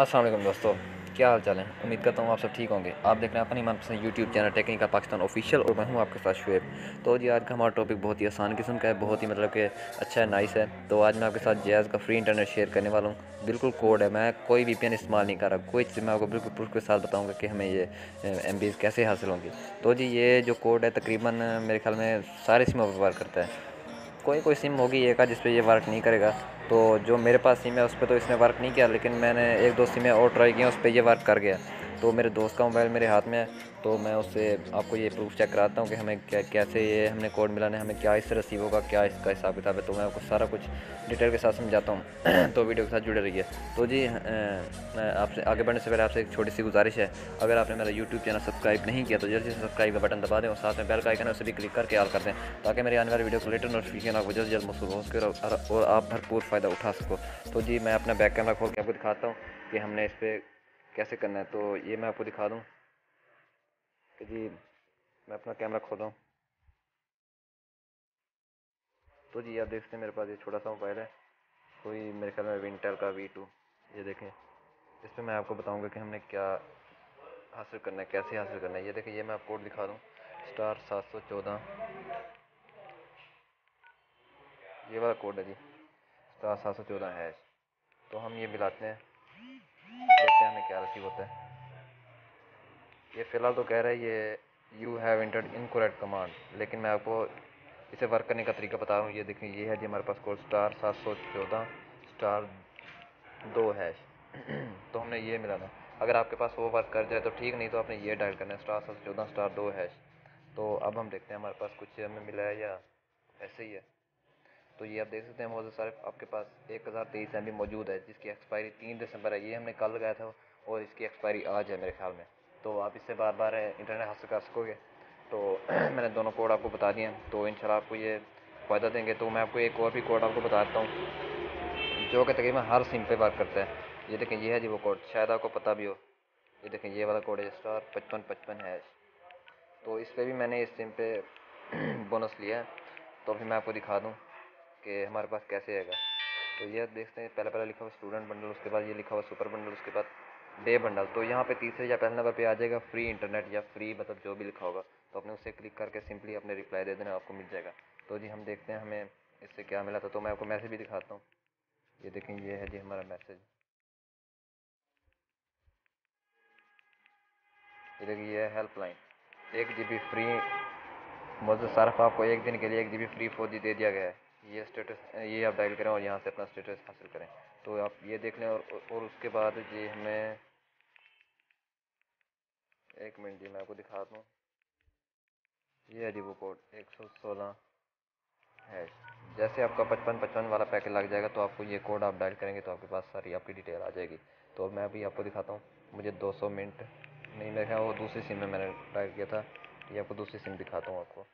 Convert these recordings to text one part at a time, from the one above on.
अस्सलाम वालेकुम दोस्तों, क्या हाल चाल है। उम्मीद करता हूँ आप सब ठीक होंगे। आप देख रहे हैं अपनी मनपसंद YouTube channel technical Pakistan official और मैं हूँ आपके साथ शुएब। तो जी आज का हमारा टॉपिक बहुत ही आसान किस्म का है, बहुत ही मतलब कि अच्छा है, नाइस है। तो आज मैं आपके साथ जैज़ का फ्री इंटरनेट शेयर करने वाला हूँ। बिल्कुल कोड है, मैं कोई VPN इस्तेमाल नहीं कर रहा, कोई चीज़। मैं आपको बिल्कुल प्रूफ के साथ बताऊँगा कि हमें ये MBs कैसे हासिल होंगी। तो जी ये जो कोड है तकरीबन मेरे ख्याल में सारे सिमों पर वर्क करता है। कोई कोई सिम होगी एक का जिस पर ये वर्क नहीं करेगा। तो जो मेरे पास सिम है उस पर तो इसने वर्क नहीं किया, लेकिन मैंने एक दो सिमें और ट्राई किया, उस पर ये वर्क कर गया। तो मेरे दोस्त का मोबाइल मेरे हाथ में है, तो मैं उससे आपको ये प्रूफ चेक कराता हूँ कि हमें कैसे ये हमने कोड मिलाने, हमें क्या इससे रिसीव होगा, क्या इसका हिसाब किताब है। तो मैं आपको सारा कुछ डिटेल के साथ समझाता हूँ, तो वीडियो के साथ जुड़े रहिए। तो जी आपसे आगे बढ़ने से पहले आपसे एक छोटी सी गुजारिश है, अगर आपने मेरा YouTube चैनल सब्सक्राइब नहीं किया तो जल्दी से सब्सक्राइब का बटन दबा दें और साथ में बेल का आइकन है उसे भी क्लिक करके ऑल कर दें, ताकि मेरे आने वाले वीडियो को लेटर नोटिफिकेशन आपको जल्द जल्द मौसूल हो सके और आप भरपूर फ़ायदा उठा सको। तो जी मैं अपना बैक कैमरा खोल के आपको दिखाता हूँ कि हमने इस पर कैसे करना है। तो ये मैं आपको दिखा दूं कि जी मैं अपना कैमरा खोल हूँ। तो जी आप देख सकते हैं मेरे पास ये छोटा सा मोबाइल है, कोई मेरे ख्याल में विंटेल का V2। ये देखें, इस पर मैं आपको बताऊंगा कि हमने क्या हासिल करना है, कैसे हासिल करना है। ये देखें, ये मैं आपको कोड दिखा दूं, *714। ये वाला कोड है जी, *714 है। तो हम ये मिलाते हैं, देखते हैं हमें क्या रिसीव होता है। ये फ़िलहाल तो कह रहा है ये you have entered incorrect command, लेकिन मैं आपको इसे वर्क करने का तरीका बता रहा हूँ। ये देखें, ये है जी हमारे पास कोड *714*2#। तो हमने ये मिलाना, अगर आपके पास वो वर्क कर जाए तो ठीक, नहीं तो आपने ये डायल करना है *714*2#। तो अब हम देखते हैं हमारे पास कुछ हमें मिला है या ऐसे ही है। तो ये आप देख सकते हैं मौजूद सारे आपके पास 1023 MB मौजूद है, जिसकी एक्सपायरी 3 दिसंबर है। ये हमने कल लगाया था और इसकी एक्सपायरी आज है मेरे ख्याल में। तो आप इससे बार बार इंटरनेट हासिल कर सकोगे। तो मैंने दोनों कोड आपको बता दिए, तो इंशाल्लाह आपको ये फ़ायदा देंगे। तो मैं आपको एक और भी कोड आपको बता देता हूँ जो कि तकरीबन हर सिम पे वर्क करता है। ये देखें, ये है जी वो कोड, शायद आपको पता भी हो। ये देखें, ये वाला कोड है *5555#। तो इस पर भी मैंने इस सिम पे बोनस लिया है, तो फिर मैं आपको दिखा दूँ कि हमारे पास कैसे आएगा। तो ये देखते हैं, पहला लिखा हुआ स्टूडेंट बंडल, उसके बाद ये लिखा हुआ सुपर बंडल, उसके बाद डे बंडल। तो यहाँ पे तीसरे या पहले नंबर पे आ जाएगा फ्री इंटरनेट या फ्री मतलब जो भी लिखा होगा। तो आपने उसे क्लिक करके सिंपली अपने रिप्लाई दे देना, आपको मिल जाएगा। तो जी हम देखते हैं हमें इससे क्या मिला था। तो मैं आपको मैसेज भी दिखाता हूँ। ये देखें, ये है जी हमारा मैसेज। ये देखिए, यह है हेल्पलाइन, 1 GB फ्री मौजूद सार्फ, आपको 1 दिन के लिए 1 GB फ्री 4G दे दिया गया है। ये स्टेटस ये आप डायल करें और यहाँ से अपना स्टेटस हासिल करें। तो आप ये देख लें और उसके बाद जी हमें 1 मिनट जी मैं आपको दिखा दूँ। ये है जी वो कोड 116#। जैसे आपका 5555 वाला पैकेज लग जाएगा तो आपको ये कोड आप डायल करेंगे तो आपके पास सारी आपकी डिटेल आ जाएगी। तो मैं अभी आपको दिखाता हूँ, मुझे 200 मिनट नहीं, मैं वो दूसरी सिम में मैंने डायल किया था। ये आपको दूसरी सिम दिखाता हूँ, आपको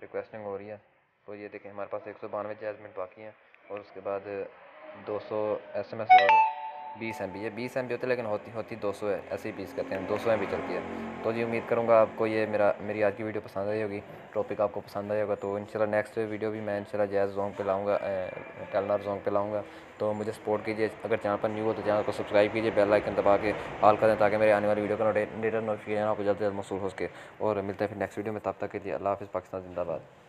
रिक्वेस्टिंग हो रही है। तो ये देखें हमारे पास 192 जैज़ मिनट बाकी हैं और उसके बाद 200 SMS और 20 MB। ये 20 MB होते लेकिन होती 200 है, ऐसे ही 20 कहते हैं, 200 MB चलती है। तो जी उम्मीद करूँगा आपको ये मेरी आज की वीडियो पसंद आई होगी, टॉपिक आपको पसंद आया होगा। तो इंशाल्लाह नेक्स्ट वीडियो भी मैं इंशाल्लाह जैज़ जोंग पे लाऊँगा, टेलनार जोंग पे लाऊँगा। तो मुझे सपोर्ट कीजिए, अगर चैनल पर न्यू हो तो चैनल को सब्सक्राइब कीजिए, बेल आइकन दबा के ऑल कर दें, ताकि मेरे आने वाली वीडियो का नोटिफिकेशन आपको जल्द से जल्द मौसूल हो सके। और मिलते हैं फिर नेक्स्ट वीडियो में, तब तक के लिए अल्लाह हाफ़िज़, पाकिस्तान जिंदाबाद।